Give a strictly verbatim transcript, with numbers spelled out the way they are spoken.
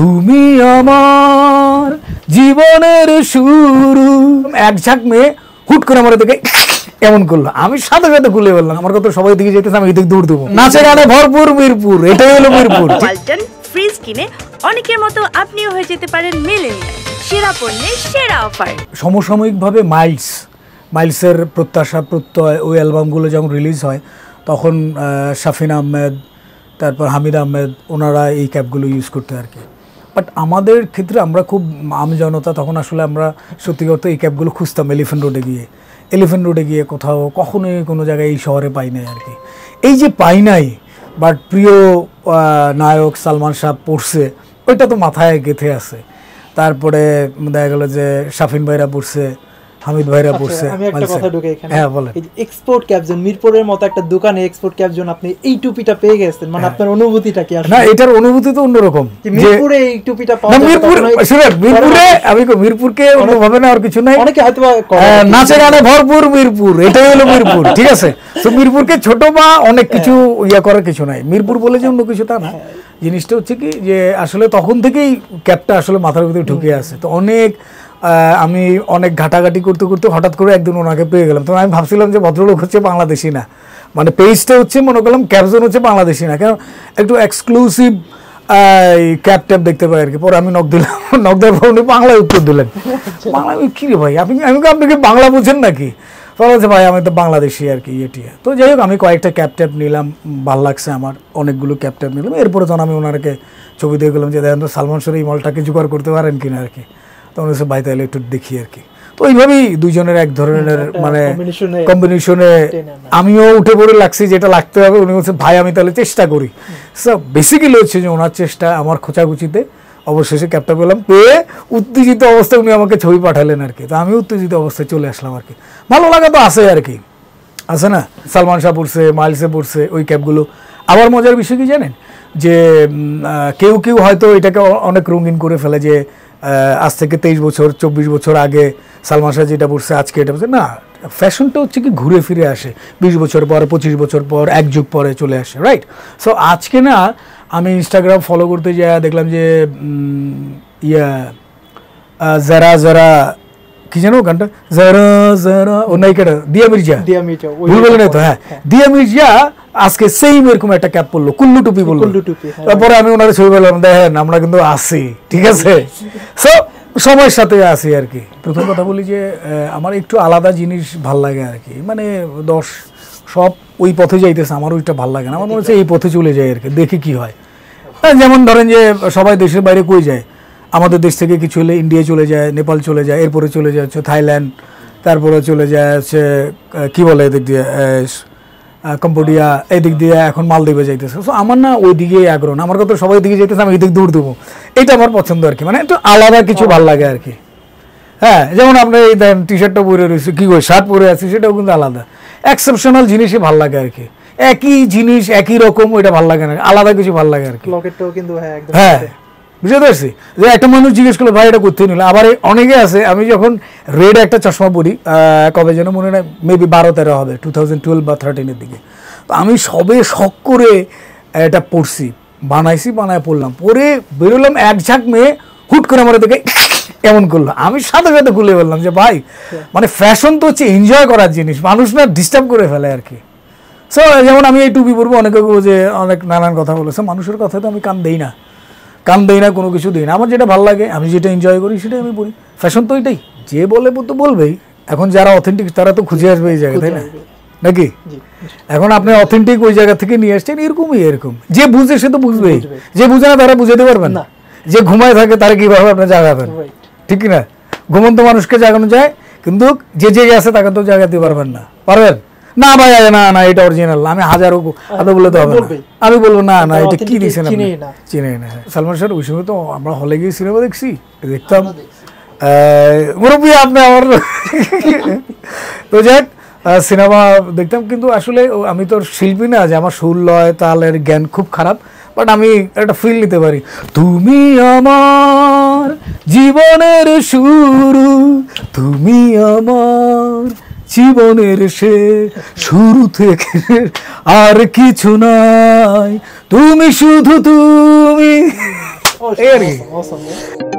তুমি আমার জীবনের শুরু। এক ঝাঁক মেয়ে হুট করে আমার দিকে এমন করলো, আমি সাথে সাথে খুলে বললাম আমার কথা সবাই দিকে যেতেছে, আমি এদিকে দৌড় দেবো। নাচে গানে ভরপুর মিরপুর, এটাই হলো মিরপুর। ওয়ালটন ফ্রিজ কিনে অনেকের মতো আপনিও হয়ে যেতে পারেন মিলেনিয়াল। সেরা পণ্যের সেরা অফার। সমসাময়িকভাবে মাইলস মাইলসের প্রত্যাশা প্রত্যয় ওই অ্যালবামগুলো যখন রিলিজ হয় তখন শাফিন আহমেদ, তারপর হামিদ আহমেদ, ওনারা এই ক্যাপগুলো ইউজ করতে আর কি। বাট আমাদের ক্ষেত্রে আমরা খুব আম জনতা, তখন আসলে আমরা সত্যি করতে এই ক্যাপগুলো খুঁজতাম এলিফ্যান্ট রোডে গিয়ে। এলিফ্যান্ট রোডে গিয়ে কোথাও কখনোই কোনো জায়গায় এই শহরে পাই নাই আর কি। এই যে পাই নাই, বাট প্রিয় নায়ক সালমান শাহ পড়ছে, ওইটা তো মাথায় গেঁথে আছে। তারপরে দেখা গেল যে শাফিন ভাইরা পড়ছে, হামিদ ভাইরা পড়ছে। আমি একটা কথা ঢুকে এখানে, হ্যাঁ বলেন। এই যে এক্সপোর্ট ক্যাপজন, মিরপুরের মতো একটা দোকানে এক্সপোর্ট ক্যাপজন আপনি এই টুপিটা পেয়ে গেছেন, মানে আপনার অনুভূতিটা কি আসলে? না, এটার অনুভূতি তো অন্যরকম। মিরপুরে এই টুপিটা পাওয়া যায় না, মিরপুর আসলে মিরপুরে আমি কো মিরপুরকে অনুভবে না আর কিছু নাই। অনেকে হয়তো নাচে গানে ভরপুর মিরপুর, এটাই হলো মিরপুর। ঠিক আছে, তো মিরপুরকে ছোট বা অনেক কিছু ইয়া করার কিছু নাই, মিরপুর বলে যে অন্য কিছু তা না। জিনিসটা হচ্ছে কি যে আসলে তখন থেকেই ক্যাপটা আসলে মাথার ভিতরে ঢুকে আছে। তো অনেক আমি অনেক ঘাটাঘাটি করতে করতে হঠাৎ করে একদিন ওনাকে পেয়ে গেলাম। তখন আমি ভাবছিলাম যে ভদ্রলোক হচ্ছে বাংলাদেশি না, মানে পেজটা হচ্ছে মনে করলাম ক্যাপজন হচ্ছে বাংলাদেশি না, কারণ একটু এক্সক্লুসিভ ক্যাপ ট্যাপ দেখতে পাই আর কি। পরে আমি নক দিলাম, নক দেওয়ার পর উনি বাংলায় উত্তর দিলেন। বাংলা কী রে ভাই, আপনি আমি আপনাকে বাংলা বুঝেন নাকি? বলা হচ্ছে ভাই আমি তো বাংলাদেশি আর কি, এটিয়া। তো যাই হোক, আমি কয়েকটা ক্যাপ ট্যাপ নিলাম, ভালো লাগছে আমার, অনেকগুলো ক্যাপ ট্যাপ নিলাম। এরপরে তখন আমি ওনাকে ছবি দিয়ে গেলাম যে দেখেন তো সালমান শাহের এই মলটাকে জোগাড় করতে পারেন কিনা আর কি। তখন হচ্ছে ভাই তাহলে একটু দেখি আর কি। তো এইভাবেই দুজনের এক ধরনের মানে কম্বিনেশনে আমিও উঠে পড়ে লাগছি যেটা লাগতে হবে, উনি হচ্ছে ভাই আমি তাহলে চেষ্টা করি। সো বেসিক্যালি হচ্ছে যে ওনার চেষ্টা, আমার খোঁচাখুচিতে অবশেষে ক্যাপটা পেলাম। পেয়ে উত্তেজিত অবস্থায় উনি আমাকে ছবি পাঠালেন আর কি। তো আমি উত্তেজিত অবস্থায় চলে আসলাম আর কি। ভালো লাগা তো আছে আর কি, আছে না? সালমান শাহ পড়ছে, মাইলসে পড়ছে, ওই ক্যাপগুলো। আবার মজার বিষয় কি জানেন, যে কেউ কেউ হয়তো এটাকে অনেক রঙিন করে ফেলে যে আজ থেকে তেইশ বছর চব্বিশ বছর আগে সালমান শাহ যেটা পড়ছে আজকে এটা পড়ছে না। ফ্যাশনটা হচ্ছে কি ঘুরে ফিরে আসে বিশ বছর পর, পঁচিশ বছর পর, এক যুগ পরে চলে আসে, রাইট? সো আজকে না আমি ইনস্টাগ্রাম ফলো করতে যাই, দেখলাম যে ইয়া যারা যারা কি জানো গানটা, যারা যারা ও নায়িকাটা দিয়া মির্জা, দিয়া মির্জা ভুল বলে না তো? হ্যাঁ, দিয়া মির্জা আজকে সেইম এরকম একটা ক্যাপ পরলো, কুল্লু টুপি বললো। তারপরে আমি ওনার ছবি বললাম দেখেন আমরা কিন্তু আসি, ঠিক আছে? সো সময়ের সাথে আসি আর কি। প্রথম কথা বলি যে আমার একটু আলাদা জিনিস ভাল লাগে আর কি, মানে দশ সব ওই পথে যাইতেছে, আমার ওইটা ভাল লাগে না। আমার মনে হচ্ছে এই পথে চলে যায় আর কি, দেখি কি হয়। যেমন ধরেন যে সবাই দেশের বাইরে কই যায়, আমাদের দেশ থেকে কিছু হলে ইন্ডিয়া চলে যায়, নেপাল চলে যায়, এরপরে চলে যায় হচ্ছে থাইল্যান্ড, তারপরে চলে যায় হচ্ছে কী বলে এদিক দিয়ে কম্বোডিয়া, এদিক দিয়ে এখন মালদ্বীপে যাইতেছে। সো আমার না ওই দিকেই আগ্রহ না, আমার কথা সবাই দিকে যাইতেছে, আমি এদিক দৌড় দেবো, এটা আমার পছন্দ আর কি। মানে একটু আলাদা কিছু ভালো লাগে আর কি। হ্যাঁ, যেমন আপনার এই দেন টি শার্টটা পরে রয়েছে, কী করে শার্ট পরে আছি, সেটাও কিন্তু আলাদা। এক্সেপশনাল জিনিসই ভালো লাগে আর কি, একই জিনিস একই রকম ওইটা ভালো লাগে না, আলাদা কিছু ভালো লাগে আর কি। লকেটটাও কিন্তু হ্যাঁ একদম, হ্যাঁ বুঝতে পারছি। যে একটা মানুষ জিজ্ঞেস করলো ভাই এটা করতে নিল। আবার অনেকে আছে, আমি যখন রেড একটা চশমা পরি, কবে যেন মনে হয় মেবি বারো তেরো হবে, টু থাউজেন্ড টুয়েলভ বা থার্টিনের দিকে, তো আমি সবে শখ করে এটা পড়ছি, বানাইছি, বানায় পড়লাম, পরে বেরোলাম, এক ঝাঁক মেয়ে হুট করে আমার দিকে এমন করলো, আমি সাথে সাথে খুলে বললাম যে ভাই মানে ফ্যাশন তো হচ্ছে এনজয় করার জিনিস, মানুষ না ডিস্টার্ব করে ফেলে আর কি। সো যেমন আমি এই টুপি পরবো, অনেকে যে অনেক নানান কথা বলেছে, মানুষের কথা তো আমি কান দেই না, কাম দেই না, কোনো কিছু দিই না। আমার যেটা ভালো লাগে, আমি যেটা এনজয় করি, সেটাই আমি বলি। ফ্যাশন তো এটাই, যে বলে তো বলবেই। এখন যারা অথেন্টিক তারা তো খুঁজে আসবে এই জায়গা, তাই না? নাকি এখন আপনি অথেন্টিক ওই জায়গা থেকে নিয়ে আসছেন, এরকমই এরকম। যে বুঝে সে তো বুঝবেই, যে বুঝে না তারা বুঝাতে পারবেন না। যে ঘুমায় থাকে তারা কীভাবে আপনার জাগাবেন, ঠিক না? ঘুমন্ত মানুষকে জাগানো যায়, কিন্তু যে জেগে আছে তাকে তো জাগাতে পারবেন না। পারবেন না ভাই, না না এটা অরিজিনাল, আমি হাজারো আপনি বলে তো হবে না, আমি বলবো না না এটা কি দিয়েছেন, চিনি না। সালমান শাহ ওই সময় তো আমরা হলে গিয়ে সিনেমা দেখছি, দেখতাম মুরব্বী আপনি আমার তো যাক সিনেমা দেখতাম, কিন্তু আসলে আমি তো শিল্পী না যে আমার সুর লয় তালের জ্ঞান খুব খারাপ, বাট আমি একটা ফিল নিতে পারি। তুমি আমার জীবনের শুরু, তুমি আমার জীবনের সে শুরু থেকে আর কিছু নাই, তুমি শুধু তুমি। Oh, sure. Awesome. Awesome. Yeah.